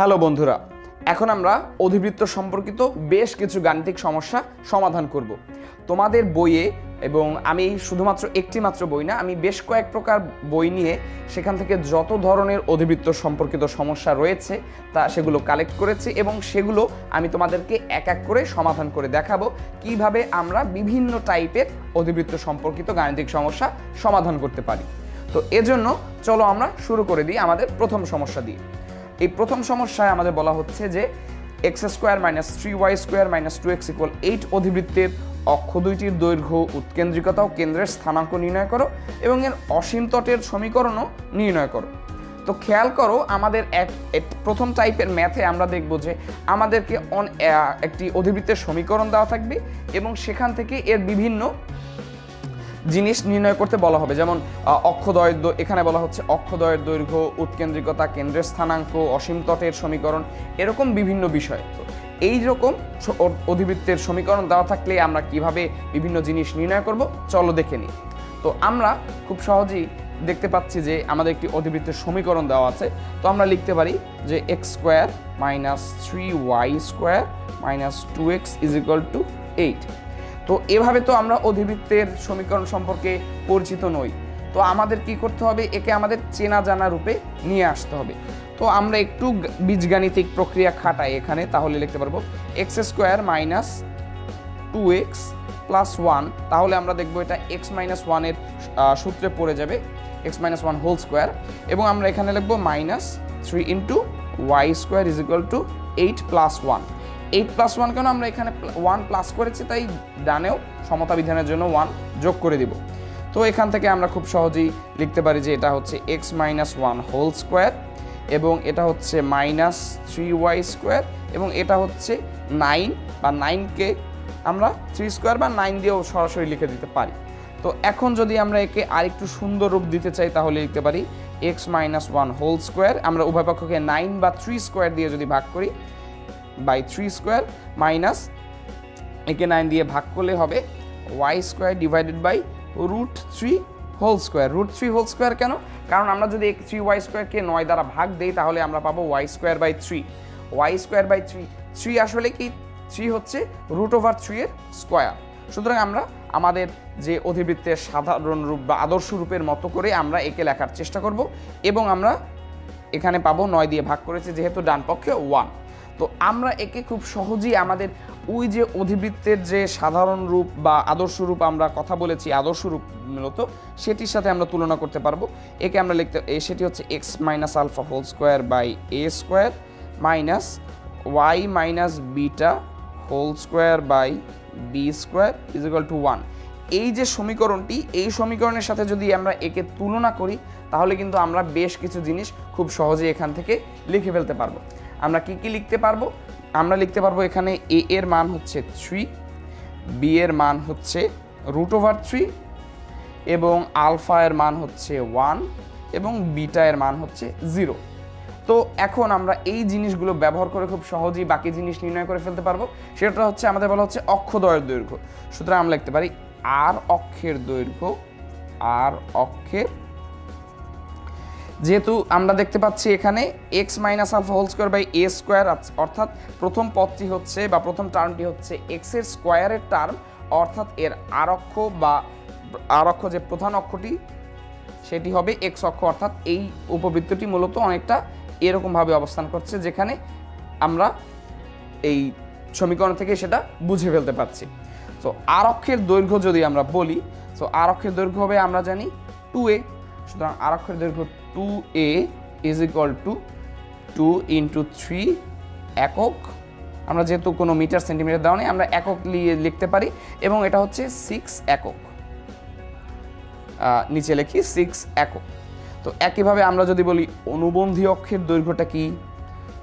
Hello বন্ধুরা এখন আমরা অধিবৃত্ত সম্পর্কিত বেশ কিছু গাণিতিক সমস্যা সমাধান করব তোমাদের বইয়ে এবং আমি শুধুমাত্র একটিমাত্র বই না আমি বেশ কয়েক প্রকার বই নিয়ে সেখান থেকে যত ধরনের অধিবৃত্ত সম্পর্কিত সমস্যা রয়েছে তা সেগুলো কালেক্ট করেছি এবং সেগুলো আমি তোমাদেরকে এক এক করে সমাধান করে দেখাবো কিভাবে আমরা বিভিন্ন টাইপের অধিবৃত্ত সম্পর্কিত গাণিতিক সমস্যা সমাধান করতে পারি তো এজন্য চলো আমরা শুরু করে দিই আমাদের প্রথম সমস্যা দিয়ে এই প্রথম সমস্যায় আমাদের বলা হচ্ছে যে x² - 3y² - 2x = 8 অধিবৃত্তের অক্ষ দুইটির দৈর্ঘ্য উৎকেন্দ্রিকতা ও কেন্দ্রের স্থানাঙ্ক নির্ণয় করো এবং এর অসীম তটের সমীকরণও নির্ণয় করো তো খেয়াল করো আমাদের প্রথম টাইপের ম্যাথে আমরা দেখব যে আমাদেরকে একটি অধিবৃত্তের সমীকরণ দেওয়া থাকবে এবং সেখান থেকে এর বিভিন্ন জিনিস নির্ণয় করতে বলা হবে যেমন অক্ষদ্বয়ের এখানে বলা হচ্ছে অক্ষদ্বয়ের দৈর্ঘ্য উৎকেন্দ্রিকতা কেন্দ্রের স্থানাঙ্ক অসীম তটের সমীকরণ এরকম বিভিন্ন বিষয় তো এই রকম অধিবৃত্তের সমীকরণ দেওয়া থাকলে আমরা কিভাবে বিভিন্ন জিনিস নির্ণয় করব চলো দেখে নিই তো আমরা খুব সহজেই দেখতে পাচ্ছি যে আমাদের একটি অধিবৃত্তের সমীকরণ দেওয়া আছে তো আমরা লিখতে পারি যে x² - 3y² - 2x = 8 তো এভাবে তো আমরা অধিবৃত্তের সমীকরণ সম্পর্কে পরিচিত নই তো আমাদের কি করতে হবে একে আমাদের চেনা জানা রূপে নিয়ে আসতে হবে তো আমরা একটু বীজগাণিতিক প্রক্রিয়া খাটাই এখানে তাহলে লিখতে পারবো x² - 2x + 1 তাহলে আমরা দেখব এটা x - 1 এর সূত্রে পড়ে যাবে x - 1 হোল স্কয়ার এবং আমরা এখানে লিখব - 3 * y² = 8 + 1 8 + 1 কেন আমরা এখানে 1 প্লাস করেছি তাই ডানেও সমতা বিধানের জন্য 1 যোগ করে দিব তো এখান থেকে আমরা খুব সহজেই লিখতে পারি যে এটা হচ্ছে x - 1 হোল স্কয়ার এবং এটা হচ্ছে -3y স্কয়ার এবং এটা হচ্ছে 9 বা 9 কে আমরা 3 স্কয়ার বা 9 দিয়েও সরাসরি লিখে দিতে পারি তো এখন যদি আমরা একে আরেকটু সুন্দর রূপ দিতে চাই তাহলে লিখতে পারি x - 1 হোল স্কয়ার আমরা উভয় পক্ষকে 9 বা 3 স্কয়ার দিয়ে যদি ভাগ করি by 3 square minus একে 9 দিয়ে ভাগ করলে হবে y square divided by root 3 whole square কেন কারণ আমরা যদি 3y square কে 9 দ্বারা ভাগ দেই তাহলে আমরা পাবো y square by 3 3 আসলে কি 3 হচ্ছে root over 3 এর স্কয়ার সুতরাং আমরা আমাদের যে অধিবৃত্তের সাধারণ রূপ বা আদর্শ রূপের মতো করে আমরা একে লেখার চেষ্টা করব এবং আমরা এখানে পাবো 9 দিয়ে ভাগ করেছি যেহেতু ডান পক্ষে 1 তো আমরা একে খুব সহজেই আমাদের ওই যে অধিবৃত্তের যে সাধারণ রূপ বা আদর্শ রূপ আমরা কথা বলেছি আদর্শ রূপ মূলত সেটির সাথে আমরা তুলনা করতে পারবো একে আমরা লিখতে সেটি হচ্ছে x - alpha whole square by a square minus y minus beta whole square by b square is equal to 1 এই যে সমীকরণটি এই সমীকরণের সাথে যদি আমরা একে তুলনা করি তাহলে কিন্তু আমরা বেশ কিছু জিনিস খুব সহজেই এখান থেকে লিখে ফেলতে পারবো আমরা কি লিখতে পারবো আমরা লিখতে পারবো এখানে a এর মান হচ্ছে 3 b এর মান হচ্ছে √3 এবং আলফা এর মান হচ্ছে 1 এবং বিটা এর মান হচ্ছে 0 তো এখন আমরা এই জিনিসগুলো ব্যবহার করে খুব সহজেই বাকি জিনিস নির্ণয় করে ফেলতে পারবো সেটা হচ্ছে আমাদের বলা হচ্ছে অক্ষদ্বয়ের দৈর্ঘ্য সুতরাং আমরা লিখতে পারি r অক্ষের যেহেতু আমরা দেখতে পাচ্ছি এখানে x - alpha whole square by a square অর্থাৎ প্রথম পদটি হচ্ছে বা প্রথম টার্মটি হচ্ছে x এর স্কয়ারের টার্ম অর্থাৎ এর r অক্ষ বা r অক্ষ যে প্রধান অক্ষটি সেটি হবে x অক্ষ অর্থাৎ এই উপবৃত্তটি মূলত অনেকটা এরকম ভাবে অবস্থান করছে যেখানে আমরা এই সমীকরণ থেকে সেটা বুঝে ফেলতে পারছি তো r অক্ষের দৈর্ঘ্য যদি আমরা বলি তো r অক্ষের দৈর্ঘ্য হবে আমরা জানি 2a সুতরাং r অক্ষের দৈর্ঘ্য 2a is equal to 2 into 3 একক আমরা যেহেতু কোনো মিটার সেন্টিমিটার দেওয়া নেই আমরা একক লিখতে পারি এবং এটা হচ্ছে 6 একক নিচে লিখি 6 একক তো একইভাবে আমরা যদি বলি অনুবন্ধী অক্ষের দৈর্ঘ্যটা কি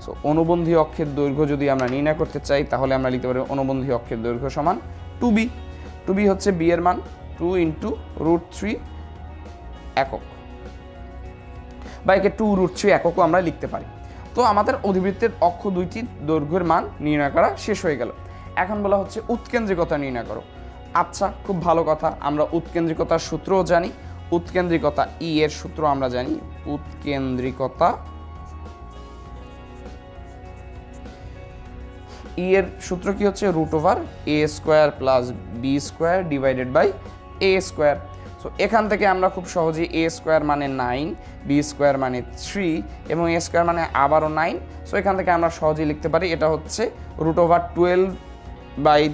সো অনুবন্ধী অক্ষের দৈর্ঘ্য যদি আমরা নির্ণয় করতে চাই তাহলে আমরা লিখতে পারি অনুবন্ধী অক্ষের দৈর্ঘ্য সমান 2b 2b হচ্ছে b এর মান 2 into √3 একক বা একে 2√3 এককও আমরা লিখতে পারি তো আমাদের অধিবৃত্তের অক্ষ দুইটির দৈর্ঘ্যের মান নির্ণয় করা শেষ হয়ে গেল এখন বলা হচ্ছে উৎকেন্দ্রিকতা নির্ণয় করো আচ্ছা খুব ভালো কথা আমরা উৎকেন্দ্রিকতার সূত্রও জানি উৎকেন্দ্রিকতা e এর সূত্র আমরা জানি উৎকেন্দ্রিকতা एर सूत्र की हे root over A square plus B square divided by A square. So एखान थेके आमरा खूब सहजे ए स्क्वायर माने 9 बी स्क्वायर माने 3 एवं ए स्क्वायर माने आबारो 9। सो एखान थेके आमरा सहजे लिखते पारी एटा होच्छे रूट ओवर 12 बाय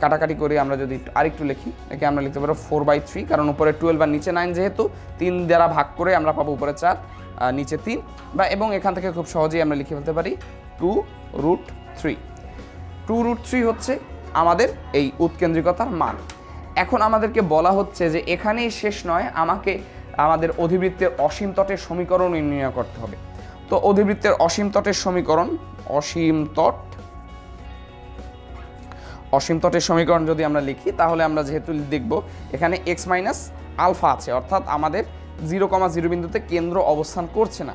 काटाकाटी करे आमरा जोदि आरेकटु लिखी एके आमरा लिखते पारबो 4/3 कारण ऊपर 12 और नीचे 9 जेहेतु 3 द्वारा भाग करे आमरा पाबो ऊपर 4 नीचे 3 बा एवं एखान थेके खूब सहजे आमरा लिखे फेलते पारी 2√3। 2√3 होच्छे आमादेर एई उत्केंद्रिकतार मान। एखन आमादेरके बला होच्छे जे एखानेई शेष नय, आमाके आमादेर अधिवृत्तेर असीम तटेर समीकरण निर्णय करते होबे। तो अधिवृत्तेर असीम तटेर समीकरण असीम तटेर समीकरण जदि आमरा लिखी ताहले आमरा जेहेतु देखबो एखाने x माइनस आल्फा आछे अर्थात आमादेर 0,0 बिंदुते केंद्र अवस्थान करछे ना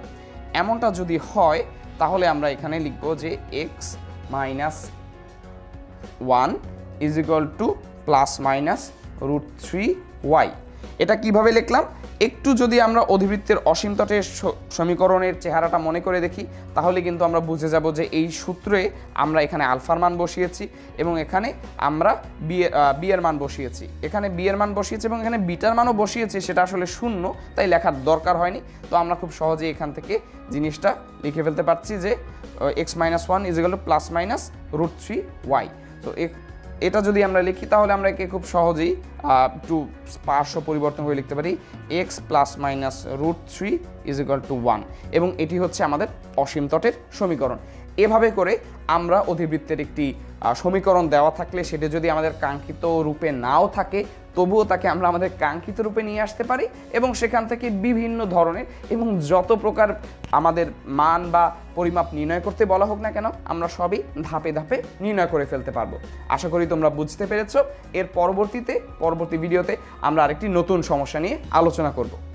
एमनटा जदि हय ताहले आमरा एखाने लिखबो जे x minus 1 is equal to plus minus √3y। एटा किभाबे लिखलाम एकटू जदि आमरा अधिवृत्तेर असीम तटेर समीकरणेर चेहराटा मने करे देखी ताहले किन्तु आमरा बुझे जाबो जे एई सूत्रे आमरा एखाने आल्फार मान बसिएछि एबं एखाने आमरा बी एर मान बसिएछि एबं एखाने बीटार मानो बसिएछि सेटा आसले शून्य ताई लेखार दरकार हयनि। तो आमरा खूब सहजे एखान थेके जिनिसटा लिखे फेलते पारछि जे x minus 1 is equal to plus minus √3y। तो एटा जदि आमरा लिखी ताहले आमरा एके खूब सहजेई टू पार्श्व परिवर्तन करे लिखते पारी x plus minus √3 is equal to 1 एबं एटी होच्छे आमादेर असीम तटेर समीकरण। एभावे करे आमरा अधिवृत्तेर एकटी समीकरण देवा थाकले सेटा जदि आमादेर कांक्षित रूपे नाओ थाके तबुओ ताके आमरा आमादेर कांक्षित रूपे निये आसते पारी एबं सेखान थेके बिभिन्न धरनेर एबं जत प्रकार आमादेर मान बा परिमाप निर्णय करते बला होक ना केन आमरा सबई धापे धापे निर्णय करे फेलते पारबो। आशा करी तोमरा बुझते पेरेछो। एर परवर्ती भिडियोते आमरा आरेकटी नतून समस्या निये आलोचना करब।